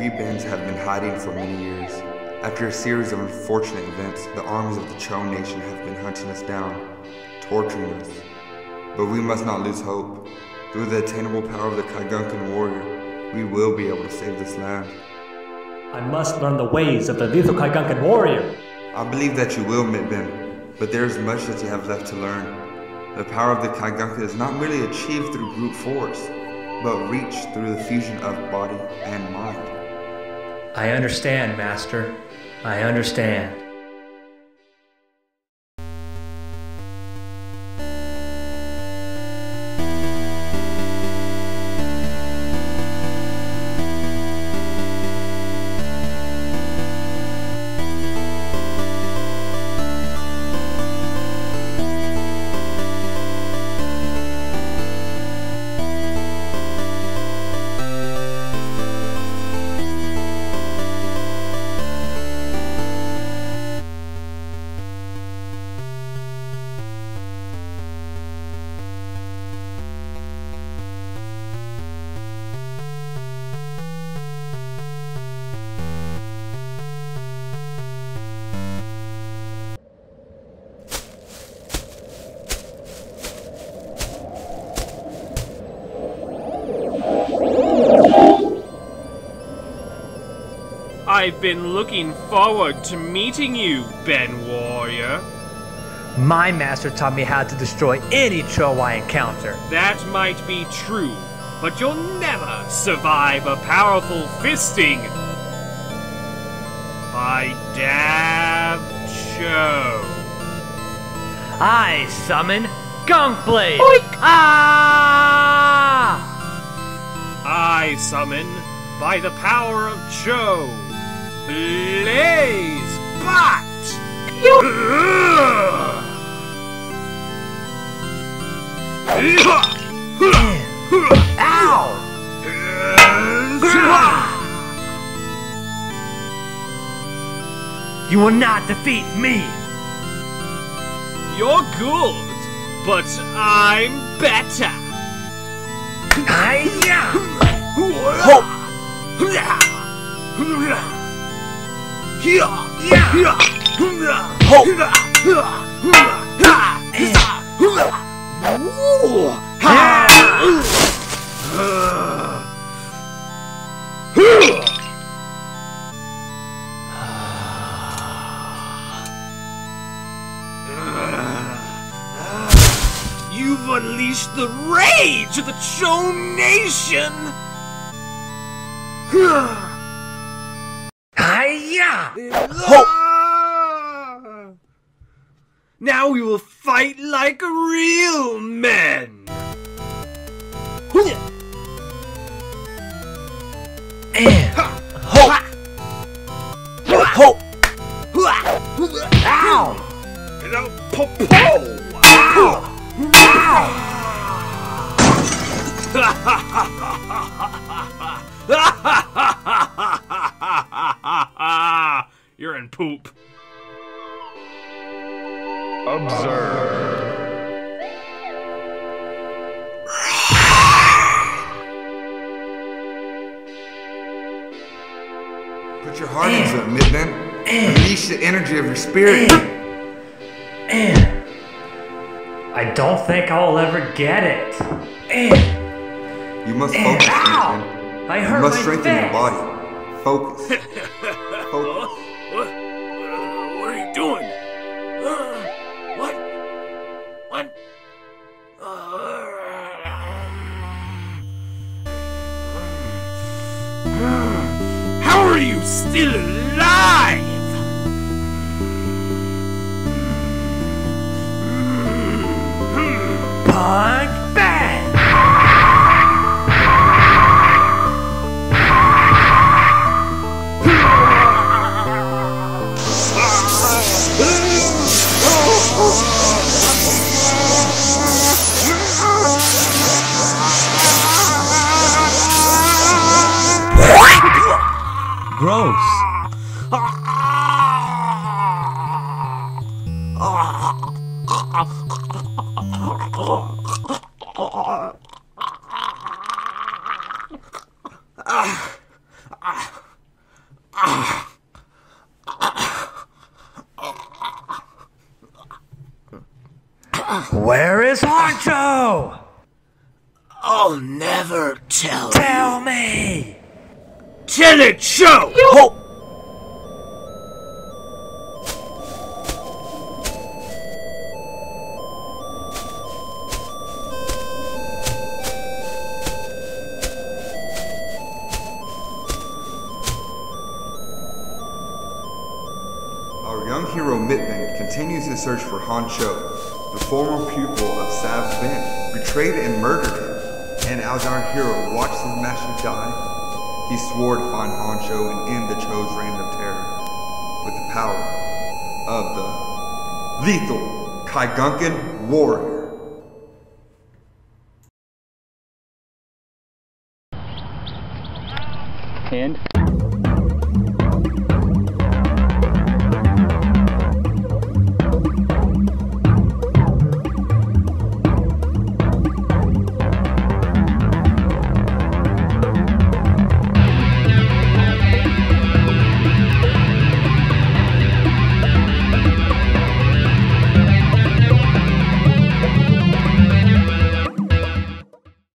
we Bens have been hiding for many years. After a series of unfortunate events, the armies of the Cho Nation have been hunting us down, torturing us. But we must not lose hope. Through the attainable power of the Kaigunkan warrior, we will be able to save this land. I must learn the ways of the lethal Kaigunkan warrior. I believe that you will, Mit-Ben, but there is much that you have left to learn. The power of the Kaigunkan is not merely achieved through brute force, but reached through the fusion of body and mind. I understand, Master. I understand. I've been looking forward to meeting you, Ben Warrior. My master taught me how to destroy any Cho I encounter. That might be true, but you'll never survive a powerful fisting by Dav-Cho. I summon Gung Blade. Oink! Ah! I summon, by the power of Cho, Blaze Bot! Ow! You will not defeat me! You're good, but I'm better! Hope! You've unleashed the rage of the Cho Nation! Now we will fight like real men! You're in poop. Observe. Put your heart into it, Mit-Ben. Unleash the energy of your spirit. I don't think I'll ever get it. You must focus, Mit-Ben. I hurt my face. You must strengthen your body. Focus. Focus. What are you doing? What? How are you still alive? Punk bang! Gross. know? I'll never tell. Tell me. Tell it, Cho. You hope. Our young hero Mit-Ben continues his search for Hon-Cho, the former pupil of Sav-Ben, betrayed and murdered him, and as our hero watched his master die, he swore to find Hon-Cho and end the Cho's reign of terror with the power of the lethal Kaigunkan warrior. And?